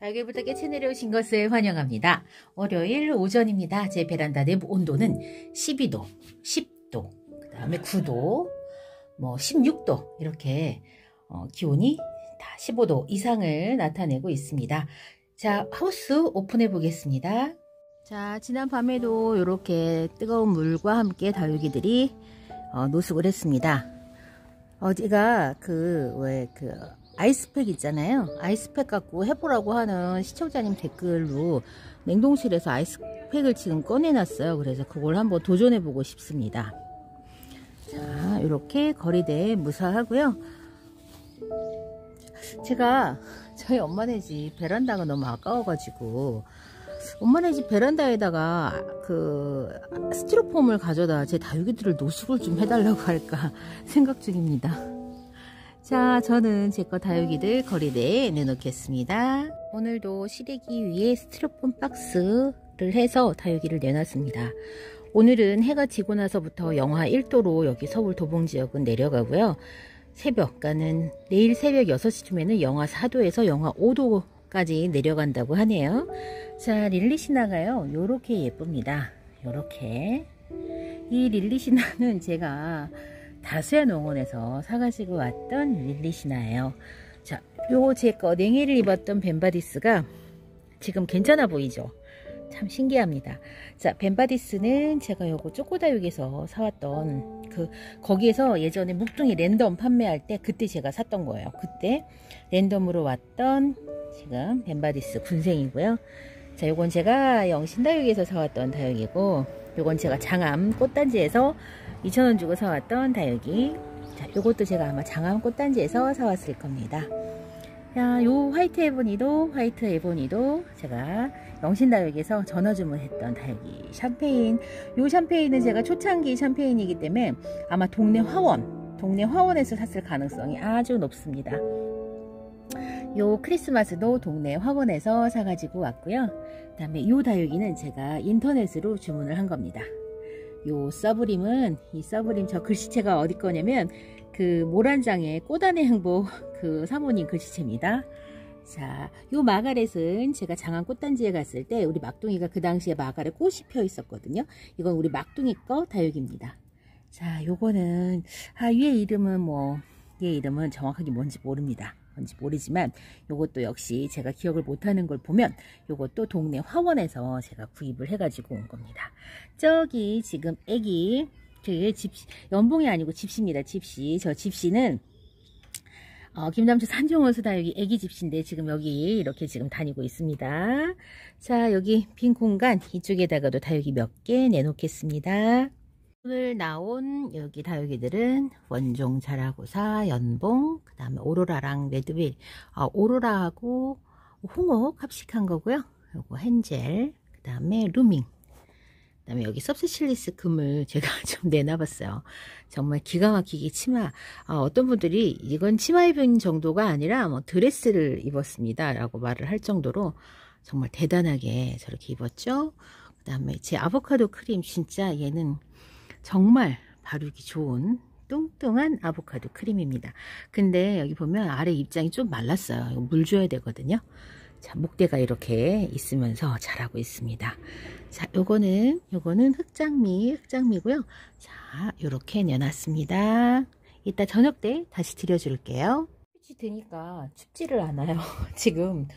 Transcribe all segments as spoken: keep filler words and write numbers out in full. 달걀부터 깨채 내려오신 것을 환영합니다. 월요일 오전입니다. 제 베란다 내 온도는 십이 도, 십 도, 그 다음에 구 도, 뭐 십육 도 이렇게 어, 기온이 다 십오 도 이상을 나타내고 있습니다. 자, 하우스 오픈해 보겠습니다. 자, 지난밤에도 이렇게 뜨거운 물과 함께 다육이들이 어, 노숙을 했습니다. 어, 제가 그, 왜, 그, 아이스팩 있잖아요. 아이스팩 갖고 해보라고 하는 시청자님 댓글로 냉동실에서 아이스팩을 지금 꺼내놨어요. 그래서 그걸 한번 도전해보고 싶습니다. 자, 이렇게 거리대 무사하고요. 제가 저희 엄마네 집 베란다가 너무 아까워가지고 엄마네 집 베란다에다가 그 스티로폼을 가져다 제 다육이들을 노숙을 좀 해달라고 할까 생각 중입니다. 자, 저는 제거 다육이들 거리대에 내놓겠습니다. 오늘도 시래기 위에 스티로폼 박스를 해서 다육이를 내놨습니다. 오늘은 해가 지고 나서부터 영하 일 도로 여기 서울 도봉 지역은 내려가고요. 새벽, 그러니까는 내일 새벽 여섯 시쯤에는 영하 사 도에서 영하 오 도까지 내려간다고 하네요. 자, 릴리시나가요. 요렇게 예쁩니다. 요렇게. 이 릴리시나는 제가 다수야 농원에서 사가지고 왔던 릴리시나예요. 자, 요 제거 냉해를 입었던 벤바디스가 지금 괜찮아 보이죠? 참 신기합니다. 자, 벤바디스는 제가 요거 쪼꼬다육에서 사왔던 그 거기에서 예전에 묵둥이 랜덤 판매할 때 그때 제가 샀던 거예요. 그때 랜덤으로 왔던 지금 벤바디스 군생이고요. 자, 요건 제가 영신다육에서 사왔던 다육이고, 요건 제가 장암 꽃단지에서 이천 원 주고 사왔던 다육이. 자, 요것도 제가 아마 장암 꽃단지에서 사왔을 겁니다. 자, 요 화이트 에보니도 화이트 에보니도 제가 영신다육에서 전화 주문했던 다육이. 샴페인, 요 샴페인은 제가 초창기 샴페인이기 때문에 아마 동네 화원, 동네 화원에서 샀을 가능성이 아주 높습니다. 요 크리스마스도 동네 화원에서 사가지고 왔고요. 그 다음에 요 다육이는 제가 인터넷으로 주문을 한 겁니다. 요 서브림은, 이 서브림 저 글씨체가 어디 거냐면 그 모란장의 꽃안의 행복 그 사모님 글씨체입니다. 자, 요 마가렛은 제가 장안 꽃단지에 갔을 때 우리 막둥이가 그 당시에 마가렛 꽃이 피어 있었거든요. 이건 우리 막둥이 거 다육입니다. 자, 요거는 아, 얘 이름은 뭐 얘 이름은 정확하게 뭔지 모릅니다. 뭔지 모르지만 요것도 역시 제가 기억을 못하는 걸 보면 요것도 동네 화원에서 제가 구입을 해가지고 온 겁니다. 저기 지금 애기 그 집시, 연봉이 아니고 집시입니다. 집시. 저 집시는 어, 김남주 산정원수 다육이 애기 집시인데 지금 여기 이렇게 지금 다니고 있습니다. 자, 여기 빈 공간 이쪽에다가도 다육이 몇 개 내놓겠습니다. 오늘 나온 여기 다육이들은 원종, 자라고사, 연봉, 그 다음에 오로라랑 레드윌, 아, 오로라하고 홍옥 합식한 거고요. 요거 헨젤, 그 다음에 루밍, 그 다음에 여기 섭스실리스 금을 제가 좀 내놔봤어요. 정말 기가 막히게 치마, 아, 어떤 분들이 이건 치마 입은 정도가 아니라 뭐 드레스를 입었습니다 라고 말을 할 정도로 정말 대단하게 저렇게 입었죠. 그 다음에 제 아보카도 크림, 진짜 얘는 정말 바르기 좋은 뚱뚱한 아보카도 크림입니다. 근데 여기 보면 아래 입장이 좀 말랐어요. 이거 물 줘야 되거든요. 자, 목대가 이렇게 있으면서 자라고 있습니다. 자, 요거는 요거는 흑장미, 흑장미고요. 자, 요렇게 내놨습니다. 이따 저녁 때 다시 드려줄게요. 햇빛이 드니까 춥지를 않아요. 지금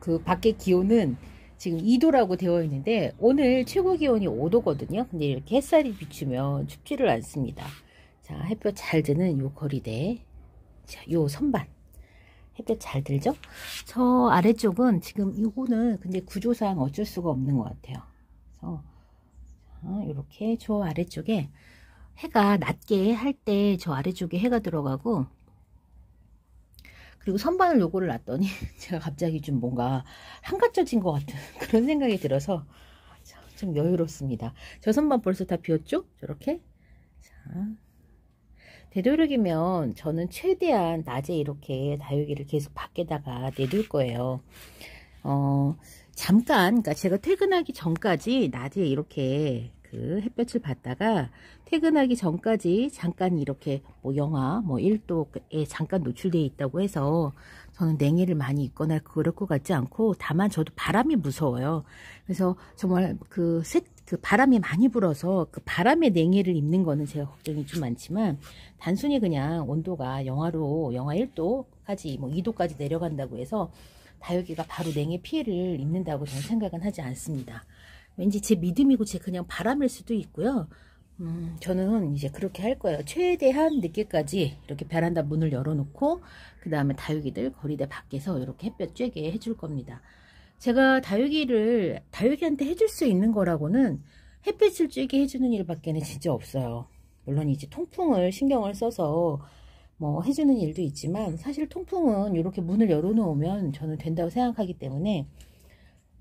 그 밖에 기온은 지금 이 도라고 되어 있는데 오늘 최고 기온이 오 도거든요. 근데 이렇게 햇살이 비추면 춥지를 않습니다. 자, 햇볕 잘 드는 요 거리대, 자, 요 선반 햇볕 잘 들죠? 저 아래쪽은 지금 이거는 근데 구조상 어쩔 수가 없는 것 같아요. 그래서 자, 이렇게 저 아래쪽에 해가 낮게 할 때 저 아래쪽에 해가 들어가고, 그리고 선반을 요거를 놨더니 제가 갑자기 좀 뭔가 한가져진 것 같은 그런 생각이 들어서 좀 여유롭습니다. 저 선반 벌써 다 비웠죠? 저렇게. 자, 되도록이면 저는 최대한 낮에 이렇게 다육이를 계속 밖에다가 내둘 거예요. 어, 잠깐, 그러니까 제가 퇴근하기 전까지 낮에 이렇게 그 햇볕을 받다가 퇴근하기 전까지 잠깐 이렇게 뭐 영하 뭐 일 도에 잠깐 노출되어 있다고 해서 저는 냉해를 많이 입거나 그럴 것 같지 않고, 다만 저도 바람이 무서워요. 그래서 정말 그, 세, 그 바람이 많이 불어서 그 바람에 냉해를 입는 거는 제가 걱정이 좀 많지만, 단순히 그냥 온도가 영하로 영하 일 도까지 뭐 이 도까지 내려간다고 해서 다육이가 바로 냉해 피해를 입는다고 저는 생각은 하지 않습니다. 왠지 제 믿음이고 제 그냥 바람일 수도 있고요. 음, 저는 이제 그렇게 할 거예요. 최대한 늦게까지 이렇게 베란다 문을 열어놓고, 그 다음에 다육이들 거리대 밖에서 이렇게 햇볕 쬐게 해줄 겁니다. 제가 다육이를 다육이한테 해줄 수 있는 거라고는 햇볕을 쬐게 해주는 일밖에는 진짜 없어요. 물론 이제 통풍을 신경을 써서 뭐 해주는 일도 있지만, 사실 통풍은 이렇게 문을 열어놓으면 저는 된다고 생각하기 때문에,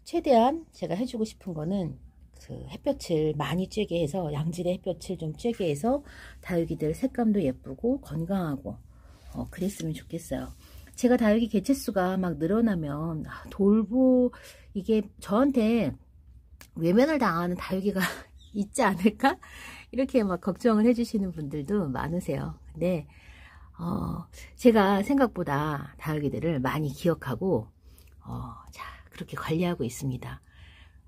최대한 제가 해주고 싶은 거는 그 햇볕을 많이 쬐게 해서, 양질의 햇볕을 좀 쬐게 해서 다육이들 색감도 예쁘고 건강하고 어, 그랬으면 좋겠어요. 제가 다육이 개체수가 막 늘어나면 돌보, 이게 저한테 외면을 당하는 다육이가 있지 않을까? 이렇게 막 걱정을 해주시는 분들도 많으세요. 근데 어, 제가 생각보다 다육이들을 많이 기억하고 어, 자, 그렇게 관리하고 있습니다.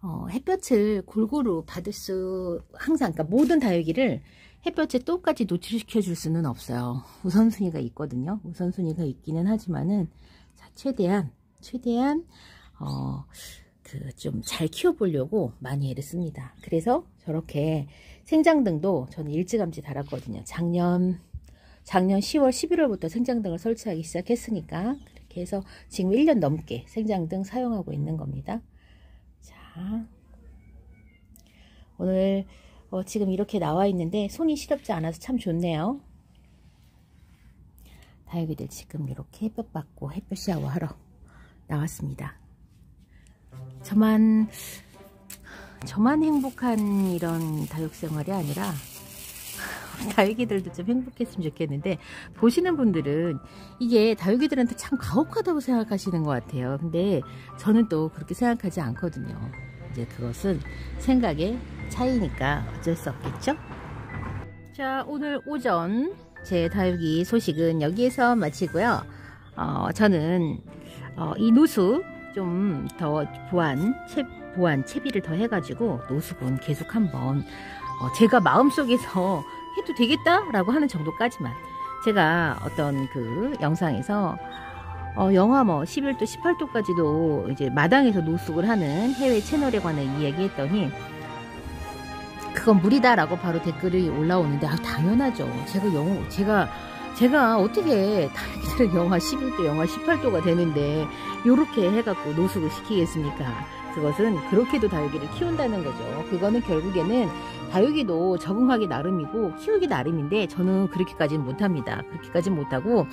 어, 햇볕을 골고루 받을 수, 항상, 그러니까 모든 다육이를 햇볕에 똑같이 노출시켜 줄 수는 없어요. 우선순위가 있거든요. 우선순위가 있기는 하지만은, 자, 최대한, 최대한, 어, 그, 좀 잘 키워보려고 많이 애를 씁니다. 그래서 저렇게 생장등도 저는 일찌감치 달았거든요. 작년, 작년 시월, 십일월부터 생장등을 설치하기 시작했으니까, 그렇게 해서 지금 일 년 넘게 생장등 사용하고 있는 겁니다. 자, 오늘 어, 지금 이렇게 나와 있는데 손이 시렵지 않아서 참 좋네요. 다육이들 지금 이렇게 햇볕 받고 햇볕 샤워 하러 나왔습니다. 저만 저만 행복한 이런 다육 생활이 아니라 다육이들도 좀 행복했으면 좋겠는데, 보시는 분들은 이게 다육이들한테 참 가혹하다고 생각하시는 것 같아요. 근데 저는 또 그렇게 생각하지 않거든요. 이제 그것은 생각의 차이니까 어쩔 수 없겠죠? 자, 오늘 오전 제 다육이 소식은 여기에서 마치고요. 어, 저는 어, 이 노수 좀 더 보완, 채, 보완, 채비를 더 해가지고 노수군 계속 한번 어, 제가 마음속에서 해도 되겠다 라고 하는 정도까지만, 제가 어떤 그 영상에서 어 영하 뭐 십일 도 십팔 도까지도 이제 마당에서 노숙을 하는 해외 채널에 관해 이야기 했더니, 그건 무리다 라고 바로 댓글이 올라오는데, 아, 당연하죠. 제가 영어 제가 제가 어떻게 다육이들은 영하 십일 도 영하 십팔 도가 되는데 요렇게 해갖고 노숙을 시키겠습니까? 그것은 그렇게도 다육이를 키운다는 거죠. 그거는 결국에는 다육이도 적응하기 나름이고 키우기 나름인데, 저는 그렇게까지는 못합니다. 그렇게까지는 못하고,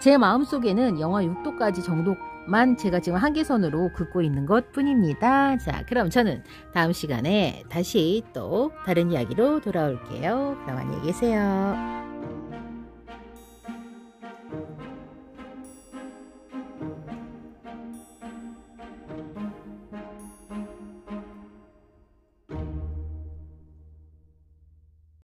제 마음속에는 영하 육 도까지 정도만 제가 지금 한계선으로 긋고 있는 것 뿐입니다. 자, 그럼 저는 다음 시간에 다시 또 다른 이야기로 돌아올게요. 그럼 안녕히 계세요.